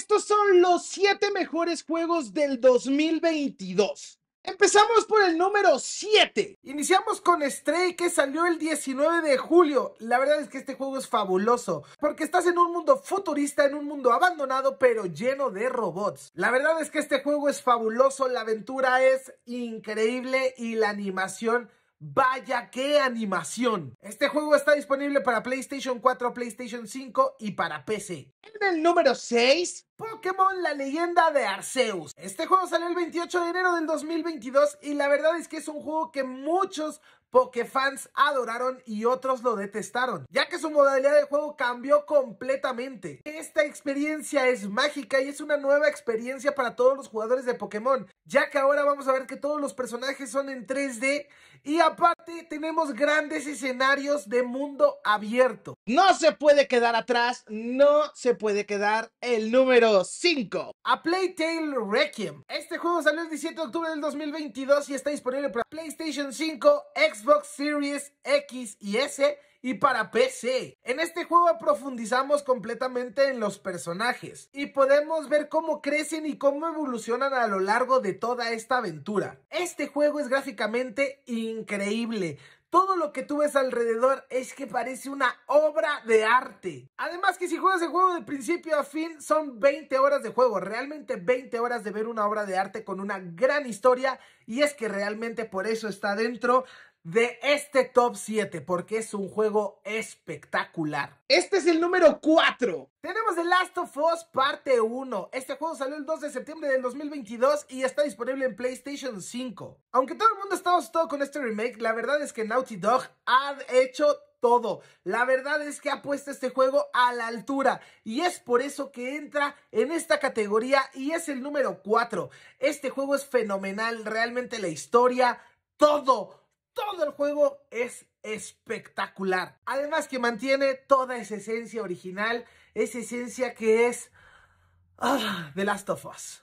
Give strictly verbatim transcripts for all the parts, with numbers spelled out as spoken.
estos son los siete mejores juegos del dos mil veintidós. Empezamos por el número siete. Iniciamos con Stray, que salió el diecinueve de julio. La verdad es que este juego es fabuloso, porque estás en un mundo futurista, en un mundo abandonado, pero lleno de robots. La verdad es que este juego es fabuloso, la aventura es increíble y la animación, vaya qué animación. Este juego está disponible para PlayStation cuatro, PlayStation cinco y para P C. En el número seis, Pokémon La Leyenda de Arceus. Este juego salió el veintiocho de enero del dos mil veintidós y la verdad es que es un juego que muchos Pokéfans adoraron y otros lo detestaron, ya que su modalidad de juego cambió completamente. Esta experiencia es mágica y es una nueva experiencia para todos los jugadores de Pokémon, ya que ahora vamos a ver que todos los personajes son en tres D y aparte tenemos grandes escenarios de mundo abierto. No se puede quedar atrás, no se puede quedar el número cinco. A Play-Tale Requiem. Este juego salió el diecisiete de octubre del dos mil veintidós y está disponible para PlayStation cinco, Xbox Xbox Series X y S y para P C. En este juego profundizamos completamente en los personajes y podemos ver cómo crecen y cómo evolucionan a lo largo de toda esta aventura. Este juego es gráficamente increíble. Todo lo que tú ves alrededor es que parece una obra de arte. Además que si juegas el juego de principio a fin son veinte horas de juego. Realmente veinte horas de ver una obra de arte con una gran historia. Y es que realmente por eso está dentro de este top siete. Porque es un juego espectacular. Este es el número cuatro. Tenemos The Last of Us parte uno. Este juego salió el dos de septiembre del dos mil veintidós y está disponible en PlayStation cinco. Aunque todo el mundo está asustado con este remake, la verdad es que Naughty Dog ha hecho todo. La verdad es que ha puesto este juego a la altura y es por eso que entra en esta categoría y es el número cuatro. Este juego es fenomenal, realmente la historia, todo, todo el juego es espectacular. Además que mantiene toda esa esencia original, esa esencia que es ah, The Last of Us.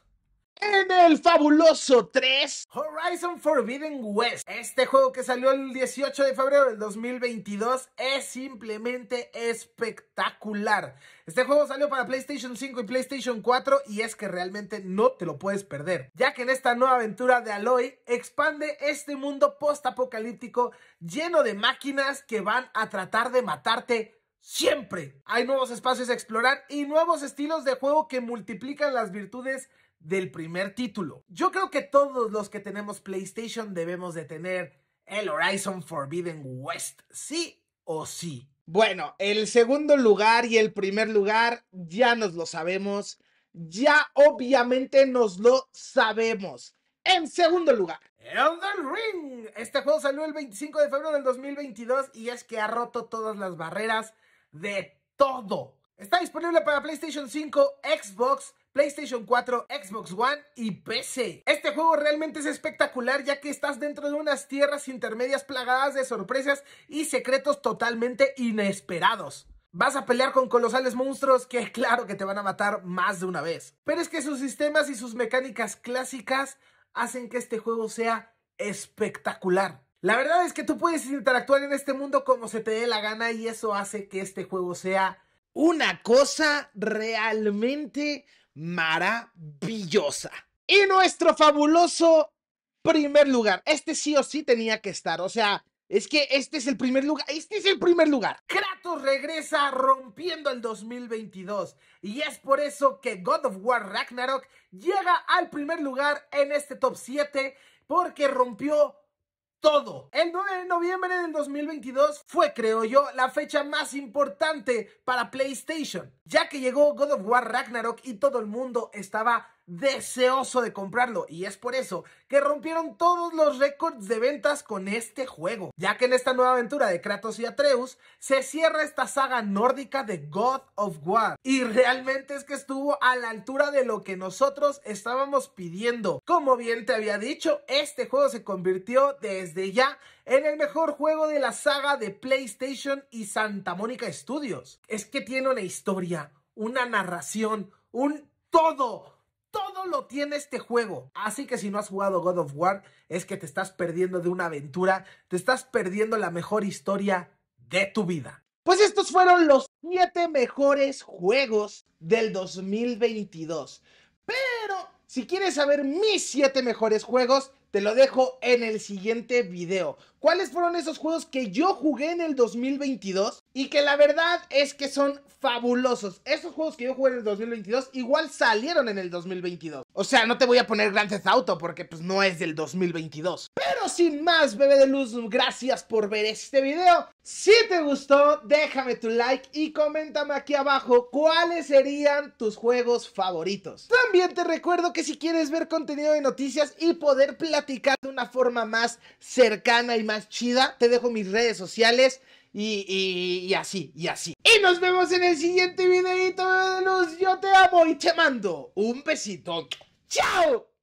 En el fabuloso tres, Horizon Forbidden West. Este juego que salió el dieciocho de febrero del dos mil veintidós es simplemente espectacular. Este juego salió para PlayStation cinco y PlayStation cuatro y es que realmente no te lo puedes perder, ya que en esta nueva aventura de Aloy expande este mundo postapocalíptico lleno de máquinas que van a tratar de matarte. Siempre hay nuevos espacios a explorar y nuevos estilos de juego que multiplican las virtudes del primer título. Yo creo que todos los que tenemos PlayStation debemos de tener el Horizon Forbidden West, sí o sí. Bueno, el segundo lugar y el primer lugar ya nos lo sabemos, ya obviamente nos lo sabemos. En segundo lugar, Elden Ring. Este juego salió el veinticinco de febrero del dos mil veintidós y es que ha roto todas las barreras de todo. Está disponible para PlayStation cinco, Xbox, PlayStation cuatro, Xbox One y P C. Este juego realmente es espectacular, ya que estás dentro de unas tierras intermedias plagadas de sorpresas y secretos totalmente inesperados. Vas a pelear con colosales monstruos que claro que te van a matar más de una vez. Pero es que sus sistemas y sus mecánicas clásicas hacen que este juego sea espectacular. La verdad es que tú puedes interactuar en este mundo como se te dé la gana y eso hace que este juego sea una cosa realmente maravillosa. Y nuestro fabuloso primer lugar. Este sí o sí tenía que estar. O sea, es que este es el primer lugar. Este es el primer lugar. Kratos regresa rompiendo el dos mil veintidós. Y es por eso que God of War Ragnarok llega al primer lugar en este top siete. Porque rompió todo. El nueve de noviembre del dos mil veintidós fue, creo yo, la fecha más importante para PlayStation, ya que llegó God of War Ragnarok y todo el mundo estaba deseoso de comprarlo. Y es por eso que rompieron todos los récords de ventas con este juego, ya que en esta nueva aventura de Kratos y Atreus se cierra esta saga nórdica de God of War. Y realmente es que estuvo a la altura de lo que nosotros estábamos pidiendo. Como bien te había dicho, este juego se convirtió desde ya en el mejor juego de la saga de PlayStation y Santa Monica Studios. Es que tiene una historia, una narración, un todo. Todo lo tiene este juego. Así que si no has jugado God of War, es que te estás perdiendo de una aventura, te estás perdiendo la mejor historia de tu vida. Pues estos fueron los siete mejores juegos del dos mil veintidós. Pero si quieres saber mis siete mejores juegos, te lo dejo en el siguiente video. ¿Cuáles fueron esos juegos que yo jugué en el dos mil veintidós? Y que la verdad es que son fabulosos. Esos juegos que yo jugué en el dos mil veintidós igual salieron en el dos mil veintidós. O sea, no te voy a poner Grand Theft Auto porque pues no es del dos mil veintidós. Pero sin más, bebé de luz, gracias por ver este video. Si te gustó, déjame tu like y coméntame aquí abajo cuáles serían tus juegos favoritos. También te recuerdo que si quieres ver contenido de noticias y poder platicar de una forma más cercana y más chida, te dejo mis redes sociales y, y, y así, y así. Y nos vemos en el siguiente videito, bebé de luz. Yo te amo y te mando un besito. ¡Chao!